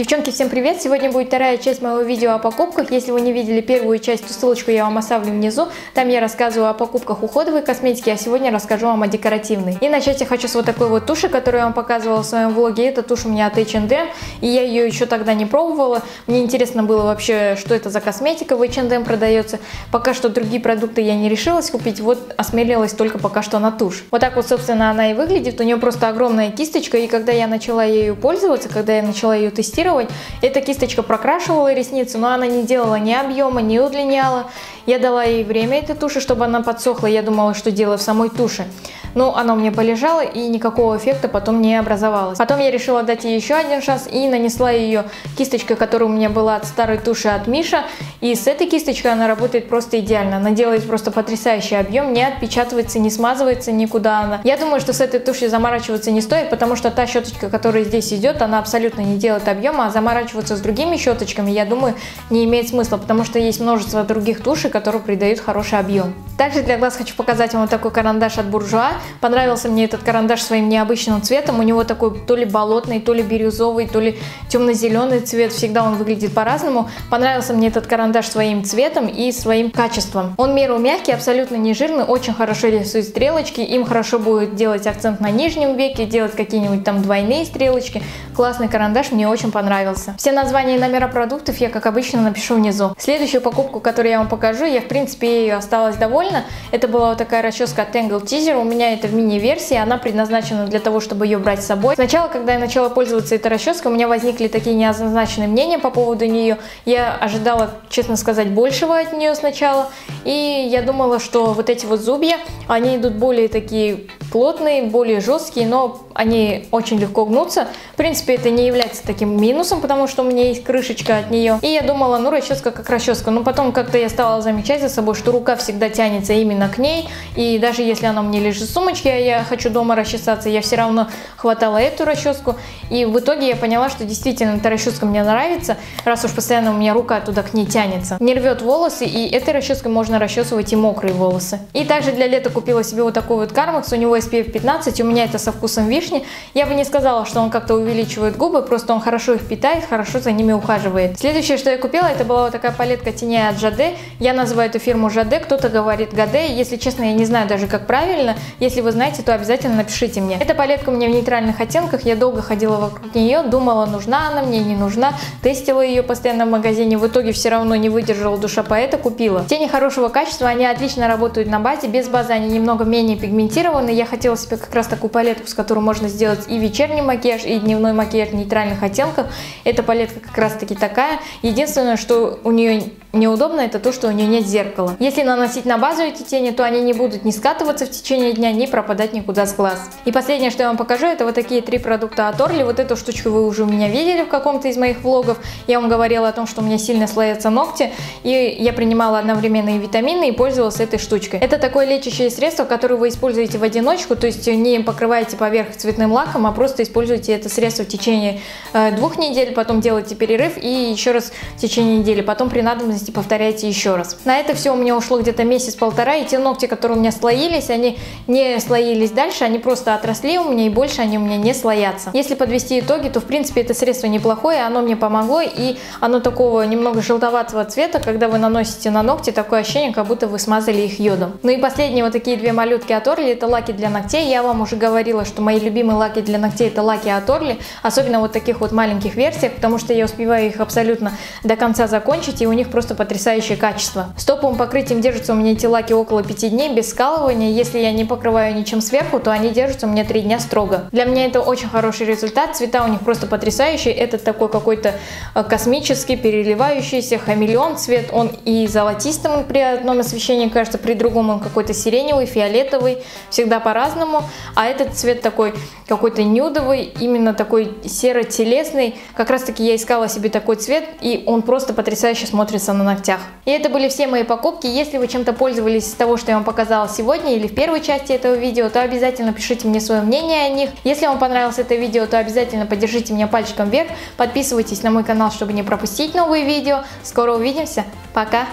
Девчонки, всем привет! Сегодня будет вторая часть моего видео о покупках. Если вы не видели первую часть, то ссылочку я вам оставлю внизу. Там я рассказываю о покупках уходовой косметики, а сегодня расскажу вам о декоративной. И начать я хочу с вот такой вот туши, которую я вам показывала в своем влоге. Это тушь у меня от H&M, и я ее еще тогда не пробовала. Мне интересно было вообще, что это за косметика в H&M продается. Пока что другие продукты я не решилась купить, вот осмелилась только пока что на тушь. Вот так вот, собственно, она и выглядит. У нее просто огромная кисточка, и когда я начала ею пользоваться, когда я начала ее тестировать, эта кисточка прокрашивала ресницы, но она не делала ни объема, не удлиняла. Я дала ей время этой туши, чтобы она подсохла. Я думала, что дело в самой туши. Но она у меня полежала, и никакого эффекта потом не образовалось. Потом я решила дать ей еще один шанс и нанесла ее кисточкой, которая у меня была от старой туши от Миша. И с этой кисточкой она работает просто идеально. Она делает просто потрясающий объем, не отпечатывается, не смазывается никуда она. Я думаю, что с этой тушью заморачиваться не стоит, потому что та щеточка, которая здесь идет, она абсолютно не делает объема, а заморачиваться с другими щеточками, я думаю, не имеет смысла, потому что есть множество других тушей, которые придают хороший объем. Также для глаз хочу показать вам вот такой карандаш от Буржуа. Понравился мне этот карандаш своим необычным цветом. У него такой то ли болотный, то ли бирюзовый, то ли темно-зеленый цвет. Всегда он выглядит по-разному. Понравился мне этот карандаш своим цветом и своим качеством. Он в меру мягкий, абсолютно не жирный, очень хорошо рисует стрелочки. Им хорошо будет делать акцент на нижнем веке, делать какие-нибудь там двойные стрелочки. Классный карандаш, мне очень понравился. Все названия и номера продуктов я, как обычно, напишу внизу. Следующую покупку, которую я вам покажу, я, в принципе, ею осталась довольна. Это была вот такая расческа от Tangle Teezer. У меня это в мини-версии, она предназначена для того, чтобы ее брать с собой. Сначала, когда я начала пользоваться этой расческой, у меня возникли такие неоднозначные мнения по поводу нее. Я ожидала, честно сказать, большего от нее сначала. И я думала, что вот эти вот зубья, они идут более такие плотные, более жесткие, но они очень легко гнутся. В принципе, это не является таким минусом, потому что у меня есть крышечка от нее. И я думала, ну, расческа как расческа. Но потом как-то я стала замечать за собой, что рука всегда тянется именно к ней. И даже если она мне лежит в сумочке, а я хочу дома расчесаться, я все равно хватала эту расческу. И в итоге я поняла, что действительно эта расческа мне нравится, раз уж постоянно у меня рука туда к ней тянется. Не рвет волосы, и этой расческой можно расчесывать и мокрые волосы. И также для лета купила себе вот такой вот Carmex. У него SPF 15, у меня это со вкусом вишни. Я бы не сказала, что он как-то увеличивает губы, просто он хорошо их питает, хорошо за ними ухаживает. Следующее, что я купила, это была вот такая палетка теней от Жады. Я называю эту фирму Жаде, кто-то говорит Гаде. Если честно, я не знаю даже, как правильно. Если вы знаете, то обязательно напишите мне. Эта палетка у меня в нейтральных оттенках. Я долго ходила вокруг нее, думала, нужна она мне, не нужна. Тестила ее постоянно в магазине. В итоге все равно не выдержала душа поэта, купила. Тени хорошего качества, они отлично работают на базе. Без базы они немного менее пигментированы. Я хотела себе как раз такую палетку, с которой можно сделать и вечерний макияж, и дневной макияж в нейтральных оттенках. Эта палетка как раз таки такая. Единственное, что у нее неудобно, это то, что у нее нет зеркала. Если наносить на базу эти тени, то они не будут ни скатываться в течение дня, ни пропадать никуда с глаз. И последнее, что я вам покажу, это вот такие три продукта от Orly. Вот эту штучку вы уже у меня видели в каком-то из моих влогов. Я вам говорила о том, что у меня сильно слоятся ногти, и я принимала одновременно и витамины, и пользовалась этой штучкой. Это такое лечащее средство, которое вы используете в одиночку, то есть не покрываете поверх цветным лаком, а просто используете это средство в течение 2 недель, потом делаете перерыв и еще раз в течение недели, потом при надобности повторяйте еще раз. На это все у меня ушло где-то месяц-полтора, и те ногти, которые у меня слоились, они не слоились дальше, они просто отросли у меня, и больше они у меня не слоятся. Если подвести итоги, то в принципе это средство неплохое, оно мне помогло, и оно такого немного желтоватого цвета, когда вы наносите на ногти, такое ощущение, как будто вы смазали их йодом. Ну и последние вот такие две малютки от Orly, это лаки для ногтей. Я вам уже говорила, что мои любимые лаки для ногтей это лаки от Orly, особенно вот таких вот маленьких версиях, потому что я успеваю их абсолютно до конца закончить, и у них просто потрясающее качество. С топовым покрытием держатся у меня эти лаки около 5 дней без скалывания. Если я не покрываю ничем сверху, то они держатся у меня 3 дня строго. Для меня это очень хороший результат. Цвета у них просто потрясающие. Это такой какой-то космический, переливающийся хамелеон цвет. Он и золотистым при одном освещении кажется, при другом он какой-то сиреневый, фиолетовый. Всегда по-разному. А этот цвет такой какой-то нюдовый, именно такой серо-телесный. Как раз таки я искала себе такой цвет, и он просто потрясающе смотрится на ногтях. И это были все мои покупки. Если вы чем-то пользовались из того, что я вам показала сегодня или в первой части этого видео, то обязательно пишите мне свое мнение о них. Если вам понравилось это видео, то обязательно поддержите меня пальчиком вверх. Подписывайтесь на мой канал, чтобы не пропустить новые видео. Скоро увидимся. Пока!